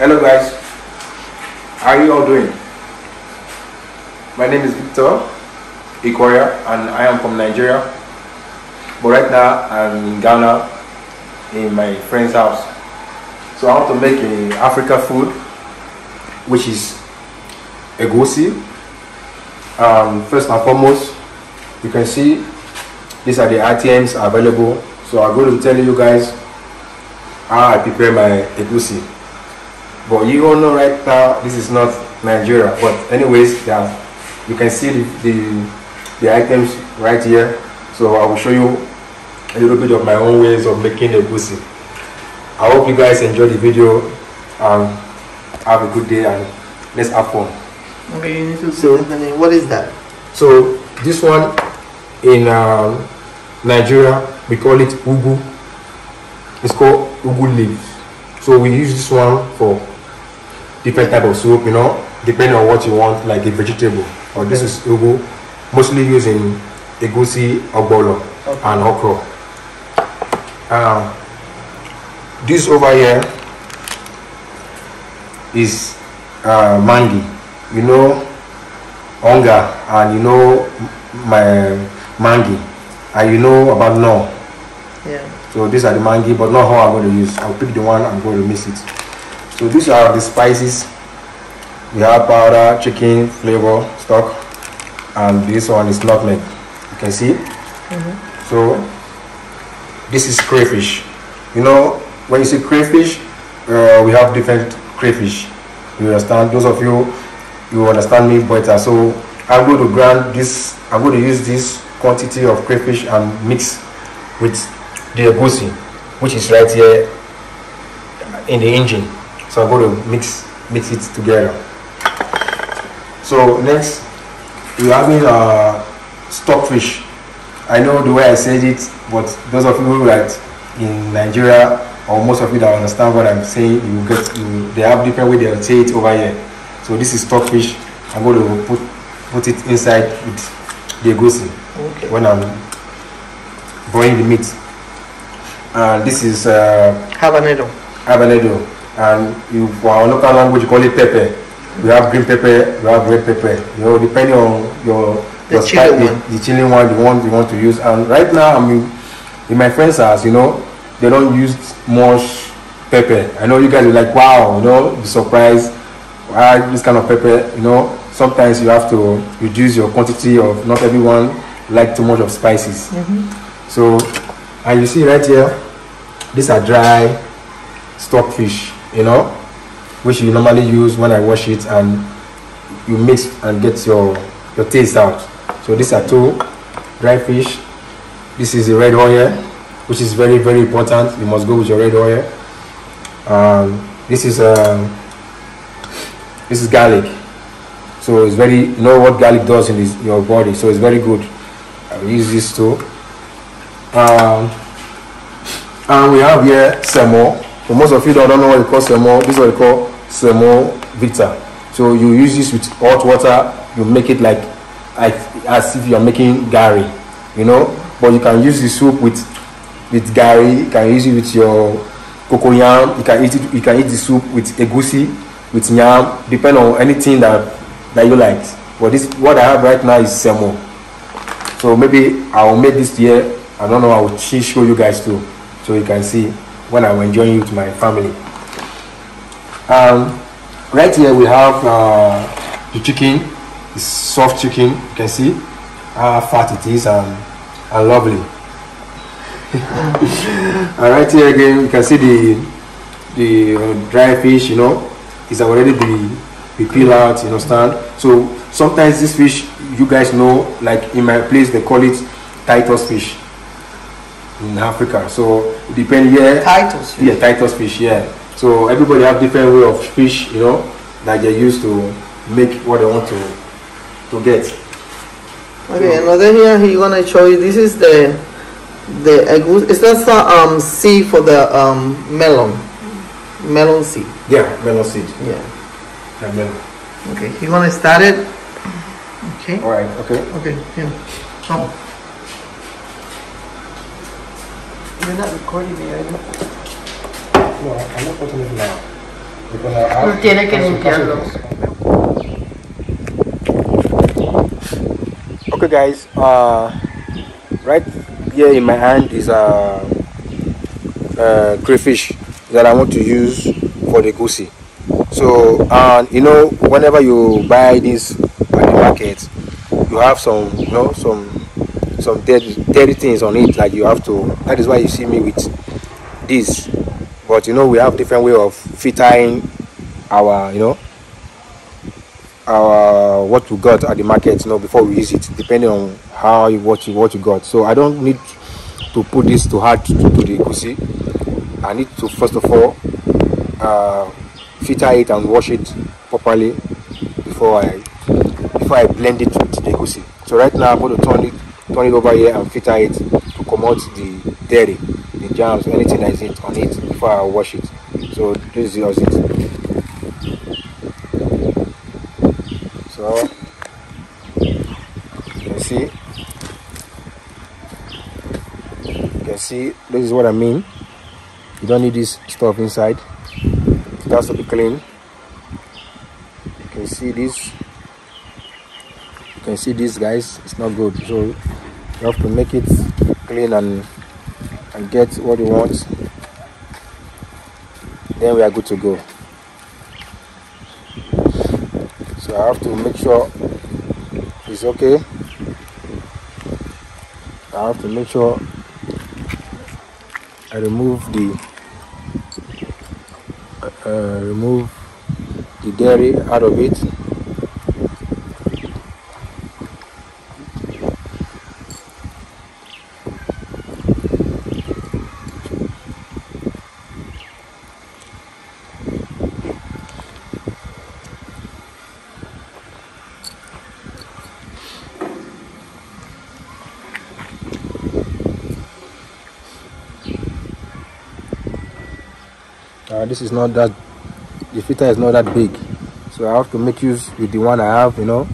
Hello guys, how are you all doing? My name is Victor Ikoria and I am from Nigeria, but right now I'm in Ghana in my friend's house. So I want to make an African food, which is egusi. First and foremost, you can see these are the items available. So I'm going to tell you guys how I prepare my egusi. But you all know right now this is not Nigeria. But anyways, you can see the items right here. So I will show you a little bit of my own ways of making egusi. I hope you guys enjoy the video and have a good day and let's have fun. Okay, you need to say something. What is that? So this one in Nigeria we call it Ugu. It's called Ugu leaves. So we use this one for different type of soup, you know, depending on what you want, like a vegetable. Or this is Ugu, mostly using egusi, ogbolo, and okra. This over here is mangi. You know onga, and you know my mangi, and you know about no. Yeah. So these are the mangi, but not how I'm going to use. I'll pick the one I'm going to mix it. So these are the spices. We have powder, chicken, flavor, stock, and this one is nutmeg. You can see. So this is crayfish. You know, when you see crayfish, we have different crayfish. You understand? Those of you, you understand me better. So I'm going to grind this. I'm going to use this quantity of crayfish and mix with the egusi, which is right here in the engine. So I'm going to mix it together. So next, we're having stockfish. I know the way I said it, but those of you who are in Nigeria, or most of you that understand what I'm saying, they have different way they'll say it over here. So this is stockfish. I'm going to put it inside with the egusi when I'm boiling the meat. And this is habanero, and for our local language you call it pepper. We have green pepper, we have red pepper, you know, depending on your style, the chili one, the one you want to use. And right now I mean, in my friend's house, you know, they don't use much pepper. I know you guys are like, wow, you know, the surprise, wow, this kind of pepper, you know. Sometimes you have to reduce your quantity of, not everyone like too much of spices. So, and you see right here, these are dry stockfish, you know, which you normally use when I wash it, and you mix and get your taste out. So these are two dry fish. This is the red oil, which is very, very important. You must go with your red oil. This is garlic. So it's very, you know what garlic does in your body, so it's very good. I will use this too. And we have here semo. For most of you that don't know what you call semo, this is what you call Semovita. So you use this with hot water, you make it like as if you are making gari, you know. But you can use the soup with gari, you can use it with your cocoyam, you can eat the soup with egusi, with yam, depend on anything that you like. But this what I have right now is semo. So maybe I'll make this here. I don't know, I will show you guys too, so you can see when I'm enjoying it with my family. Right here we have the chicken. It's soft chicken, you can see how fat it is and lovely. And right here again, you can see the dry fish, you know, it's already be peeled out, you understand? So sometimes this fish, you guys know, like in my place they call it titus fish. In Africa, so it depends here. Titus fish. Yeah, titus fish. Yeah. So everybody have different way of fish, you know, that they use to make what they want to get. Okay, so, another here he's gonna show you. This is the egusi. Is that the seed for the melon seed? Yeah, melon seed. Yeah. Yeah, melon. Okay, he wanna start it. Okay. All right. Okay. Okay. Yeah. Come. Oh. You're not recording me, are you? No, I'm not putting it now. No tiene que limpiarlo. Okay guys, right here in my hand is a crayfish that I want to use for the egusi. So you know, whenever you buy this at the market, you have some, you know, some dirty things on it, like you have to, that is why you see me with this. But you know, we have different way of filtering our, you know, our what we got at the market, you know, before we use it, depending on how you what you got. So I don't need to put this too hard to the egusi. I need to first of all filter it and wash it properly before I blend it with the egusi. So right now I'm going to turn it over here and filter it to come out the dairy, the germs, anything that is on it before I wash it. So this is it. So you can see this is what I mean. You don't need this stuff inside. It has to be clean. You can see this. You can see this, guys. It's not good. So you have to make it clean and get what you want. Then we are good to go. So I have to make sure it's okay. I have to make sure I remove the dairy out of it. This is not that, the filter is not that big, so I have to make use with the one I have, you know,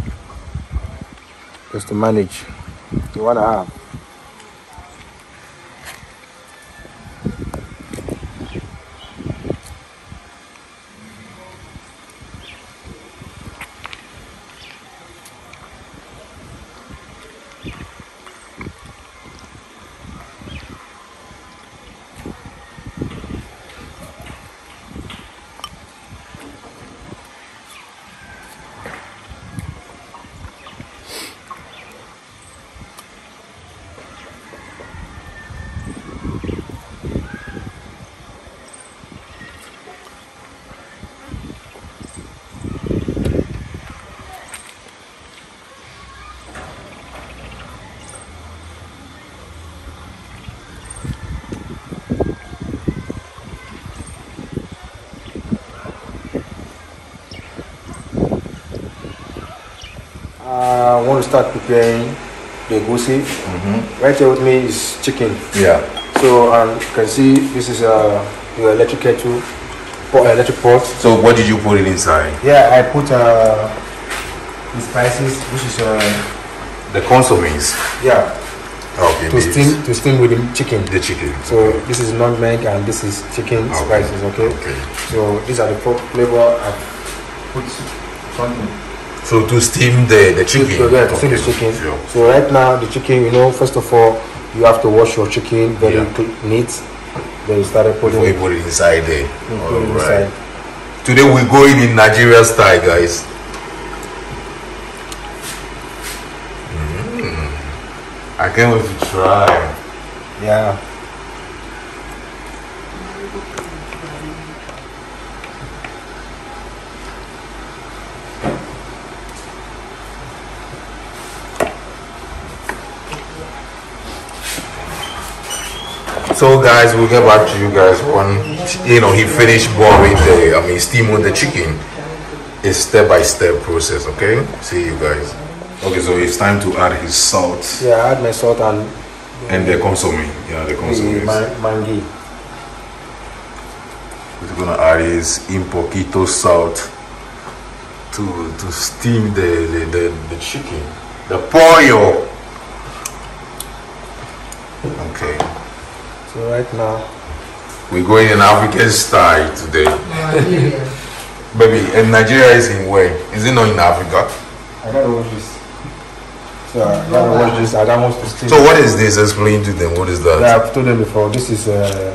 just to manage the one I have. I want to start preparing the egusi. Right here with me is chicken. Yeah. So you can see this is your electric kettle, electric pot. So what did you put it inside? Yeah, I put the spices, which is the consommes. Yeah. Okay. To steam with the chicken. The chicken. So this is nutmeg and this is chicken spices. Okay. Okay. So these are the flavor I put something. So to steam the chicken? So, yeah, to steam the chicken. Sure. So right now the chicken, you know, first of all, you have to wash your chicken very neat. Then you start putting it. Put it inside there. All right. Inside. Today we're going in Nigeria style, guys. I can't wait to try. Yeah. So guys, we'll get back to you guys when, you know, he finished boiling the, I mean, steaming the chicken. It's step-by-step process, okay? See you guys. Okay, so it's time to add his salt. Yeah, I add my salt and the consomme. Yeah, the consomme. Mangi. We're gonna add his un poquito salt to steam the chicken. The pollo. Okay. So right now we're going in African style today. Baby, and Nigeria is in where? Is it not in Africa? I gotta watch this. So I gotta watch this. I don't want to sleep. So what is this? Explain to them. What is that? I've told them before. This is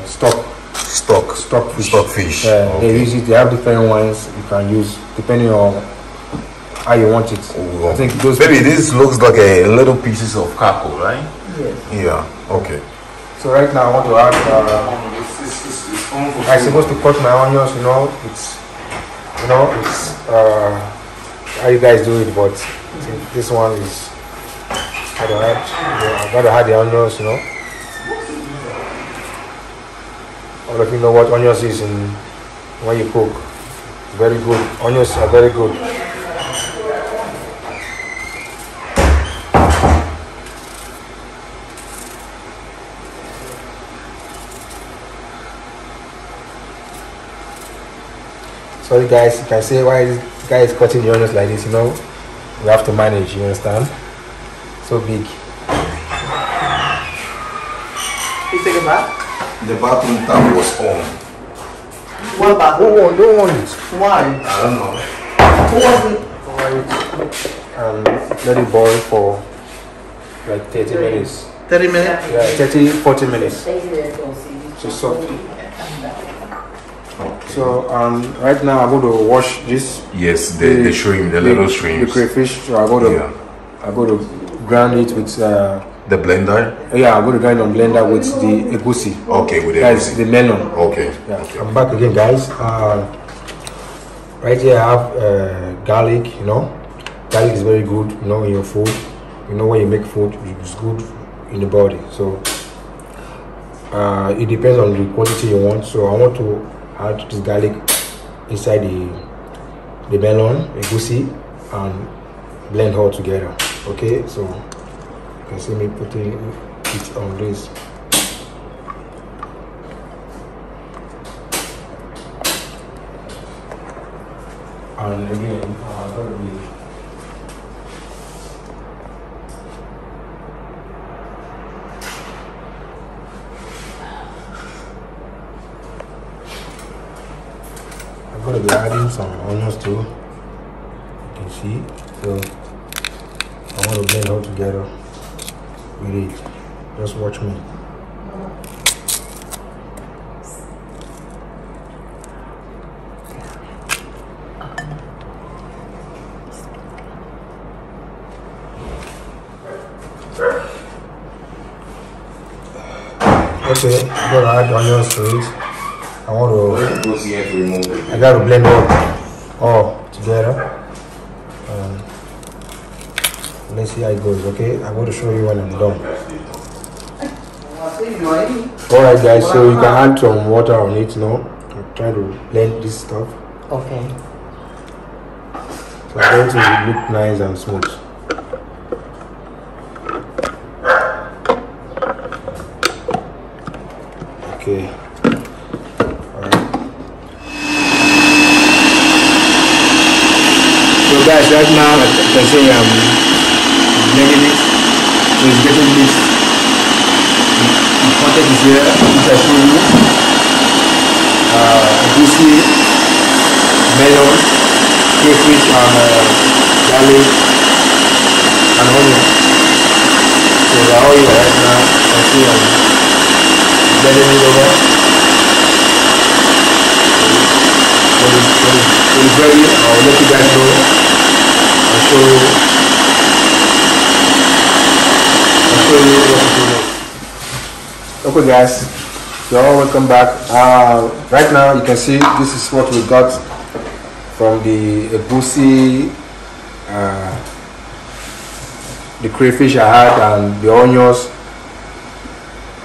stock. Stockfish. Stockfish. Okay. They use it. They have different ones you can use depending on how you want it. Oh, I think those. Baby, this looks like a little pieces of caco, right? Yes. Yeah. Okay. So right now I want to add. I'm supposed to cut my onions. You know, it's how you guys do it, but this one is. I gotta add the onions. You know. All of you know what onions is in when you cook. Very good. Onions are very good. Sorry guys, you can say why this guy is cutting the onions like this, you know. We have to manage, you understand? So big. You take a bath? The bathroom tap was on. What bathroom? Oh, don't want it. Why? I don't know. Let it boil for like 30 minutes. 30 minutes? Yeah, 30, 40 minutes. So soft. Okay. So right now I'm going to wash this. Yes, the shrimp, the little shrimp. The crayfish. So I'm going to grind it with the blender? Yeah, I'm going to grind on blender with the egusi. Okay, with the egusi. The melon. Okay. Yeah. Okay. I'm back again, guys. Right here I have garlic, you know. Garlic is very good, you know, in your food. You know, when you make food, it's good in the body. So, it depends on the quantity you want. So, I want to add this garlic inside the melon, egusi, and blend all together. Okay, so... You see me putting it on this. And again, I'm going to be adding some onions too. You can see. So I want to blend all together. It. Just watch me. Okay, I'm gonna add onions to it. I want to. I gotta blend all together. Let's see how it goes, okay? I'm going to show you when I'm done. Alright guys, so you can add some water on it now. I'm trying to blend this stuff. Okay. So I want it to look nice and smooth. Okay. Alright. So guys, right now, I can say making it, so it's getting this. The content is here, which I show you. Egusi, melon, crayfish, and garlic, and onion. So they are all here right now. I see I'm blending it over. When it's ready, I'll let you guys know. I'll show you. Okay guys, you're all welcome back. Right now you can see this is what we got from the egusi, the crayfish I had, and the onions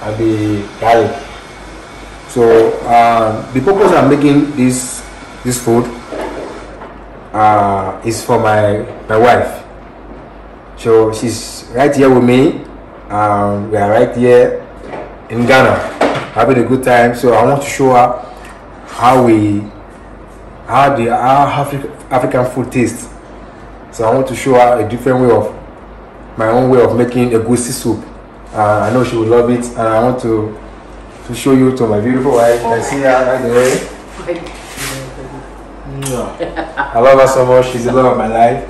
and the garlic. So the purpose I'm making this food is for my wife. So she's right here with me. We are right here in Ghana having a good time, so I want to show her how African food tastes. So I want to show her a different way of my own way of making egusi soup. I know she will love it, and I want to show you to my beautiful wife. I see her right away. Yeah. I love her so much. She's the love of my life.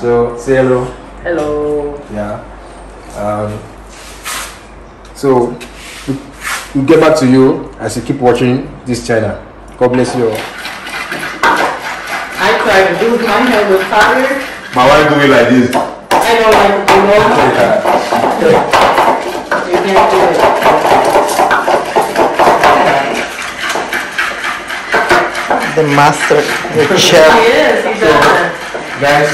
So say hello. Hello. Yeah. So we'll get back to you as you keep watching this channel. God bless you all. I try to do my hair with powder. My wife do it like this. I don't like it. Yeah. You can't do it. The master, the chef. He is, he does. Guys,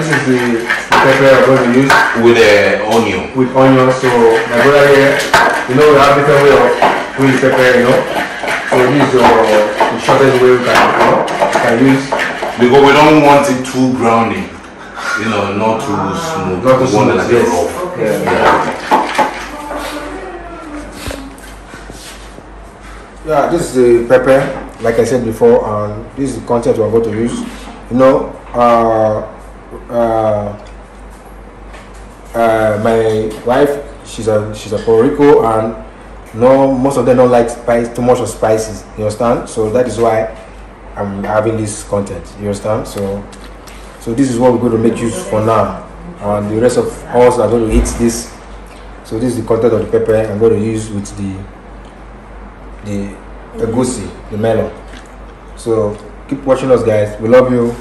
this is the pepper I'm going to use with onion. With onion, so my brother here, you know, we have a different way of doing pepper, you know. So this is the shortest way we can, you know, use. Because we don't want it too grounding, you know, not too smooth. Not too smooth, yes. Okay. Yeah, this is the pepper. Like I said before, this is the content we're going to use. You know, my wife, she's a Puerto Rico, and you know, most of them don't like spice, too much of spices. You understand? So that is why I'm having this content. You understand? So this is what we're going to make use for now, and the rest of us are going to eat this. So this is the content of the pepper I'm going to use with the egusi, the melon. So keep watching us, guys. We love you.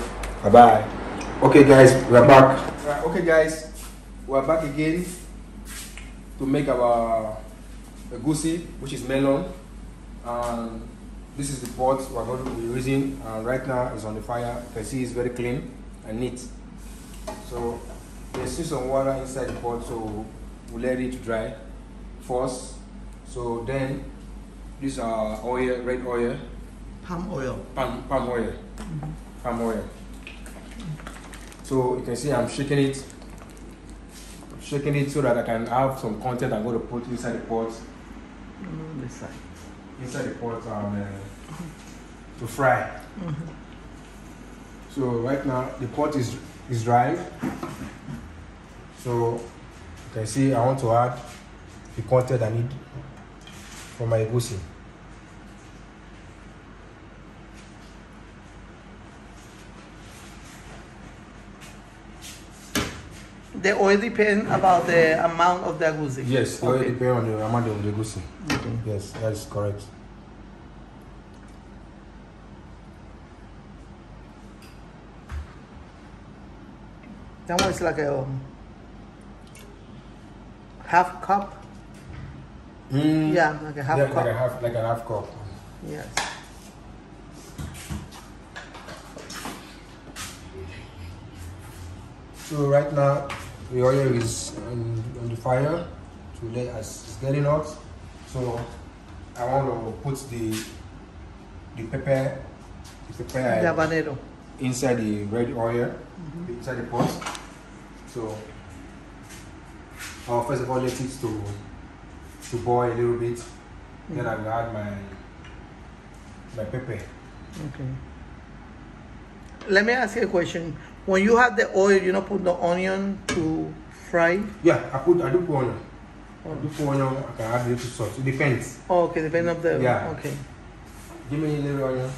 Bye bye. Okay, guys, we're back. Okay, guys, we're back again to make our egusi, which is melon. And this is the pot we're going to be using. And right now, it's on the fire. You can see it's very clean and neat. So there's still some water inside the pot, so we'll let it dry first. So then, these are oil, red oil. Palm oil. Palm oil. Mm-hmm. Palm oil. So you can see I'm shaking it. I'm shaking it so that I can have some content I'm going to put inside the pot. Inside the pot to fry. Mm-hmm. So right now the pot is dry. So you can see I want to add the content I need for my egusi. The oil depends about the amount of the egusi. Yes, the oil depends on the amount of the egusi. Okay. Yes, that is correct. That one's like a half cup. Mm, yeah, like a half cup. Like a half cup. Yes. So right now the oil is on the fire. Today as it's getting hot, so I want to put the pepper, the habanero, inside the red oil, mm-hmm, inside the pot. So I'll first of all let it to boil a little bit, mm-hmm, then I will add my pepper. Okay. Let me ask you a question. When you have the oil, you don't put the onion to fry? Yeah, I do put onion. Oh. I do put onion. I can add a little salt. It depends. Oh, okay, depends on the. Yeah. Okay. Give me a little onion.